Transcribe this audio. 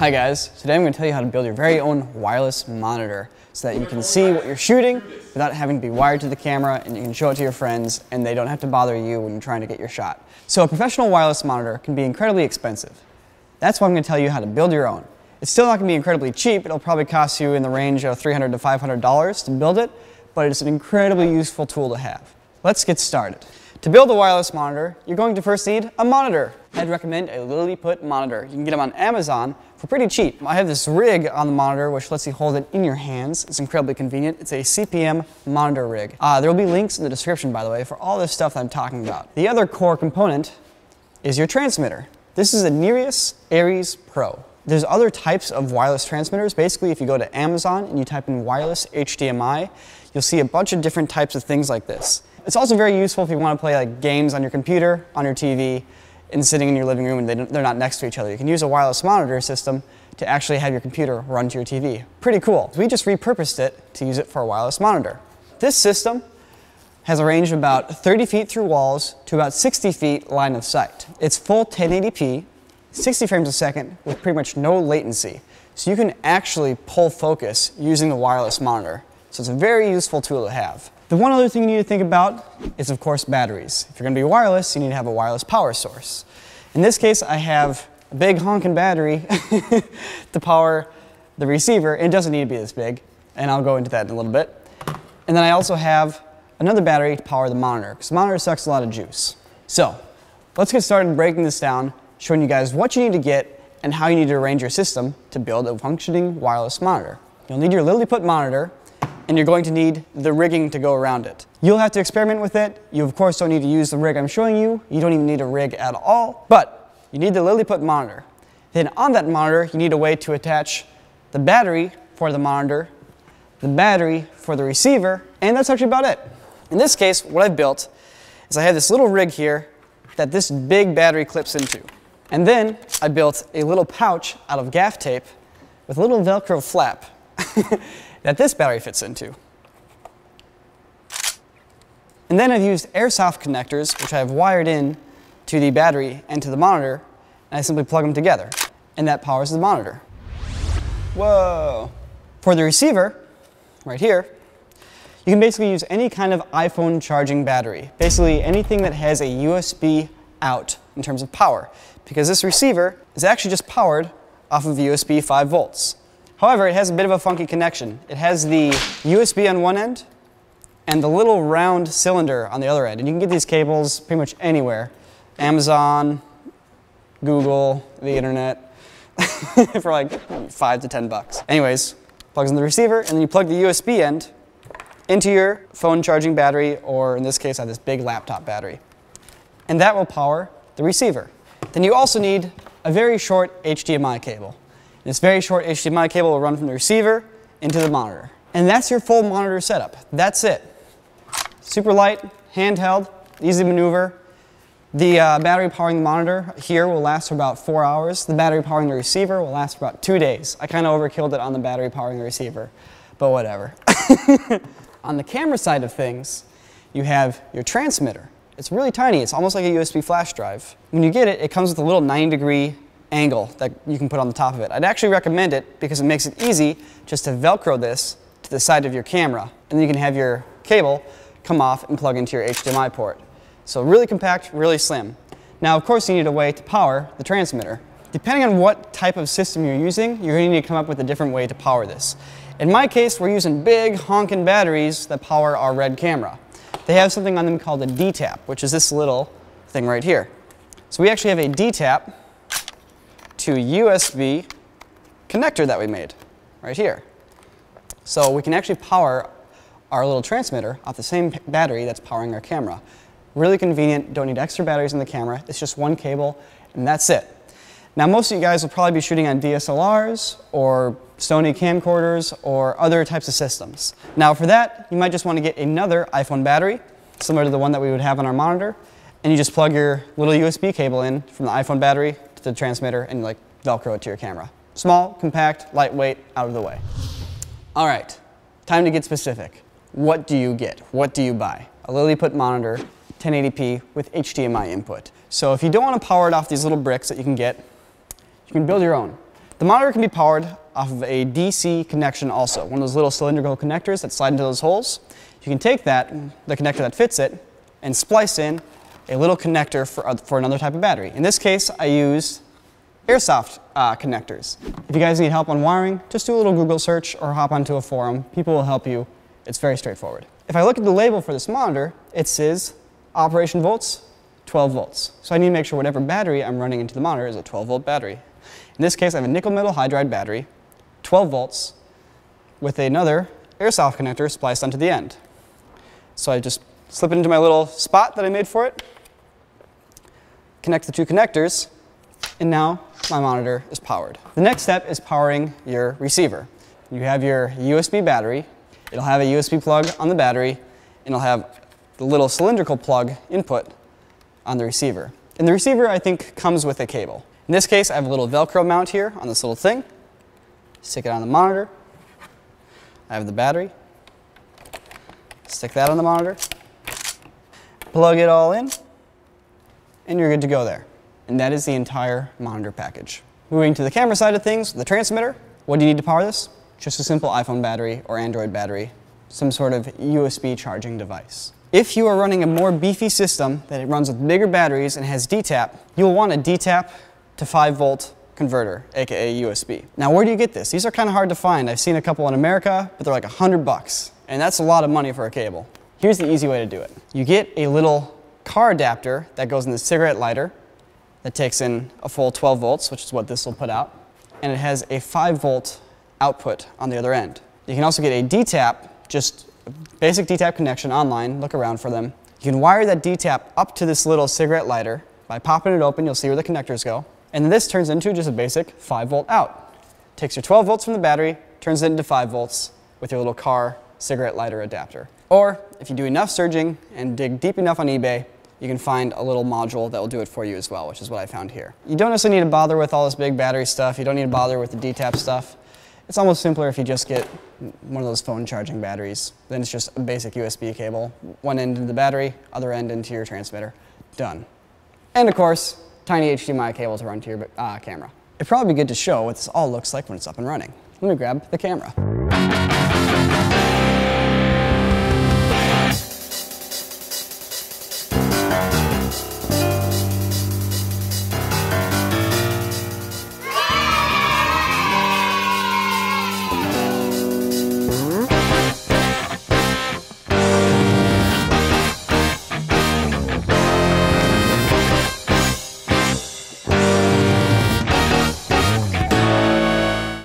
Hi guys, today I'm going to tell you how to build your very own wireless monitor so that you can see what you're shooting without having to be wired to the camera, and you can show it to your friends and they don't have to bother you when you're trying to get your shot. So a professional wireless monitor can be incredibly expensive. That's why I'm going to tell you how to build your own. It's still not going to be incredibly cheap. It'll probably cost you in the range of $300 to $500 to build it, but it's an incredibly useful tool to have. Let's get started. To build a wireless monitor, you're going to first need a monitor. I'd recommend a Lilliput monitor. You can get them on Amazon for pretty cheap. I have this rig on the monitor which lets you hold it in your hands. It's incredibly convenient. It's a CPM monitor rig. There will be links in the description, by the way, for all this stuff that I'm talking about. The other core component is your transmitter. This is a Nyrius Aries Pro. There's other types of wireless transmitters. Basically, if you go to Amazon and you type in wireless HDMI, you'll see a bunch of different types of things like this. It's also very useful if you want to play like games on your computer, on your TV, and sitting in your living room and they're not next to each other. You can use a wireless monitor system to actually have your computer run to your TV. Pretty cool. We just repurposed it to use it for a wireless monitor. This system has a range of about 30 feet through walls to about 60 feet line of sight. It's full 1080p, 60 frames a second with pretty much no latency. So you can actually pull focus using the wireless monitor. So it's a very useful tool to have. The one other thing you need to think about is, of course, batteries. If you're going to be wireless, you need to have a wireless power source. In this case, I have a big honking battery to power the receiver. It doesn't need to be this big, and I'll go into that in a little bit. And then I also have another battery to power the monitor, because the monitor sucks a lot of juice. So let's get started breaking this down, showing you guys what you need to get and how you need to arrange your system to build a functioning wireless monitor. You'll need your Lilliput monitor, and you're going to need the rigging to go around it. You'll have to experiment with it. You of course don't need to use the rig I'm showing you. You don't even need a rig at all, but you need the Lilliput monitor. Then on that monitor, you need a way to attach the battery for the monitor, the battery for the receiver, and that's actually about it. In this case, what I've built is I have this little rig here that this big battery clips into. And then I built a little pouch out of gaff tape with a little Velcro flap that this battery fits into. And then I've used airsoft connectors, which I've wired in to the battery and to the monitor, and I simply plug them together, and that powers the monitor. Whoa! For the receiver, right here, you can basically use any kind of iPhone charging battery, basically anything that has a USB out in terms of power, because this receiver is actually just powered off of USB 5 volts. However, it has a bit of a funky connection. It has the USB on one end and the little round cylinder on the other end. And you can get these cables pretty much anywhere. Amazon, Google, the internet, for like $5 to $10. Anyways, plugs in the receiver, and then you plug the USB end into your phone charging battery, or in this case, I have this big laptop battery. And that will power the receiver. Then you also need a very short HDMI cable. This very short HDMI cable will run from the receiver into the monitor. And that's your full monitor setup. That's it. Super light, handheld, easy to maneuver. The battery powering the monitor here will last for about 4 hours. The battery powering the receiver will last for about 2 days. I kind of overkilled it on the battery powering the receiver, but whatever. On the camera side of things, you have your transmitter. It's really tiny. It's almost like a USB flash drive. When you get it, it comes with a little 90-degree angle that you can put on the top of it. I'd actually recommend it because it makes it easy just to Velcro this to the side of your camera, and then you can have your cable come off and plug into your HDMI port. So really compact, really slim. Now of course you need a way to power the transmitter. Depending on what type of system you're using, you're going to need to come up with a different way to power this. In my case, we're using big honking batteries that power our RED camera. They have something on them called a D-Tap, which is this little thing right here. So we actually have a D-Tap to USB connector that we made right here. So we can actually power our little transmitter off the same battery that's powering our camera. Really convenient, don't need extra batteries in the camera. It's just one cable and that's it. Now most of you guys will probably be shooting on DSLRs or Sony camcorders or other types of systems. Now for that, you might just want to get another iPhone battery, similar to the one that we would have on our monitor, and you just plug your little USB cable in from the iPhone battery the transmitter and like Velcro it to your camera. Small, compact, lightweight, out of the way. All right, time to get specific. What do you get? What do you buy? A Lilliput monitor, 1080p with HDMI input. So if you don't want to power it off these little bricks that you can get, you can build your own. The monitor can be powered off of a DC connection also, one of those little cylindrical connectors that slide into those holes. You can take that, the connector that fits it, and splice in a little connector for another type of battery. In this case, I used Airsoft connectors. If you guys need help on wiring, just do a little Google search or hop onto a forum. People will help you. It's very straightforward. If I look at the label for this monitor, it says operation volts, 12 volts. So I need to make sure whatever battery I'm running into the monitor is a 12 volt battery. In this case, I have a nickel metal hydride battery, 12 volts, with another Airsoft connector spliced onto the end. So I just slip it into my little spot that I made for it, connect the two connectors, and now my monitor is powered. The next step is powering your receiver. You have your USB battery, it'll have a USB plug on the battery, and it'll have the little cylindrical plug input on the receiver. And the receiver, I think, comes with a cable. In this case, I have a little Velcro mount here on this little thing. Stick it on the monitor. I have the battery. Stick that on the monitor. Plug it all in, and you're good to go there. And that is the entire monitor package. Moving to the camera side of things, the transmitter. What do you need to power this? Just a simple iPhone battery or Android battery, some sort of USB charging device. If you are running a more beefy system that it runs with bigger batteries and has D-Tap, you'll want a D-Tap to 5-volt converter, aka USB. Now where do you get this? These are kind of hard to find. I've seen a couple in America, but they're like $100, and that's a lot of money for a cable. Here's the easy way to do it. You get a little car adapter that goes in the cigarette lighter, that takes in a full 12 volts, which is what this will put out, and it has a 5-volt output on the other end. You can also get a D-Tap, just a basic D-Tap connection online, look around for them. You can wire that D-Tap up to this little cigarette lighter. By popping it open, you'll see where the connectors go, and then this turns into just a basic 5-volt out. Takes your 12 volts from the battery, turns it into 5 volts with your little car cigarette lighter adapter. Or, if you do enough searching and dig deep enough on eBay, you can find a little module that will do it for you as well, which is what I found here. You don't necessarily need to bother with all this big battery stuff. You don't need to bother with the D-Tap stuff. It's almost simpler if you just get one of those phone charging batteries. Then it's just a basic USB cable. One end into the battery, other end into your transmitter. Done. And of course, tiny HDMI cable to run to your camera. It'd probably be good to show what this all looks like when it's up and running. Let me grab the camera.